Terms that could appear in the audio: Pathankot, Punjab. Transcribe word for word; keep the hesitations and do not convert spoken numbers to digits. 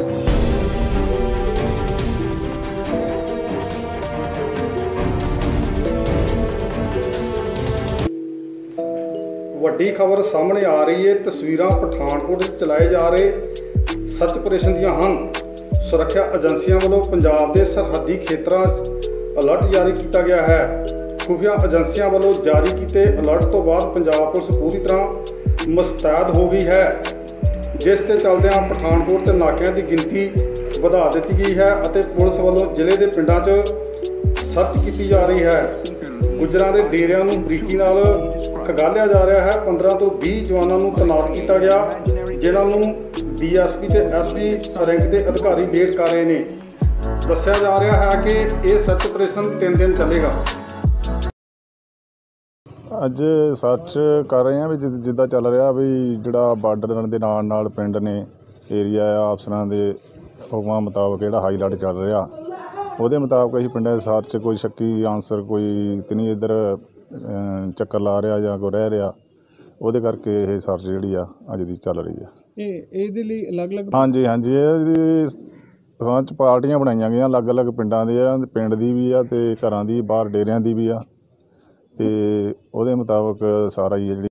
ਵੱਡੀ खबर सामने आ रही है। तस्वीर पठानकोट चलाए जा रहे सर्च ऑपरेशन ਦੀਆਂ ਹਨ। सुरक्षा एजेंसियों वालों पंजाब के सरहदी खेतों अलर्ट जारी किया गया है। खुफिया एजेंसियों वालों जारी किए अलर्ट तो बाद पंजाब पुलिस पूरी तरह मुस्तैद हो गई है, जिसके चलद पठानकोट के नाकिया की गिनती ਵਧਾ ਦਿੱਤੀ गई है और पुलिस वालों जिले के ਪਿੰਡਾਂ 'ਚ सर्च की जा रही है। गुजरां के डेरिया ਬਰੀਕੀ ਨਾਲ खंगालिया जा रहा है। पंद्रह तो बीस जवानों तैनात किया गया, जिन्होंने डी एस पी तो एस पी रैंक के अधिकारी लेड कर रहे हैं। दस्या जा रहा है कि यह सर्च ऑपरेशन तीन दिन चलेगा। अज सर्च कर रहे हैं भी जिद जिदा चल रहा भी जोड़ा बार्डर के नाल पिंड ने एरिया अफसर के हुक्म मुताबिक जोड़ा हाई अलर्ट चल रहा। वो मुताबिक अभी पिंड सर्च कोई शक्की आंसर कोई तीन इधर चक्कर ला रहा या कोई रह रहा, वो करके ये सर्च जी अज की चल रही है। अलग अलग हाँ जी हाँ जी सर्च पार्टियां बनाई गई अलग अलग पिंडा के पिंड की भी आ घर की बाहर डेरिया की भी आ मुताबिक सारा ही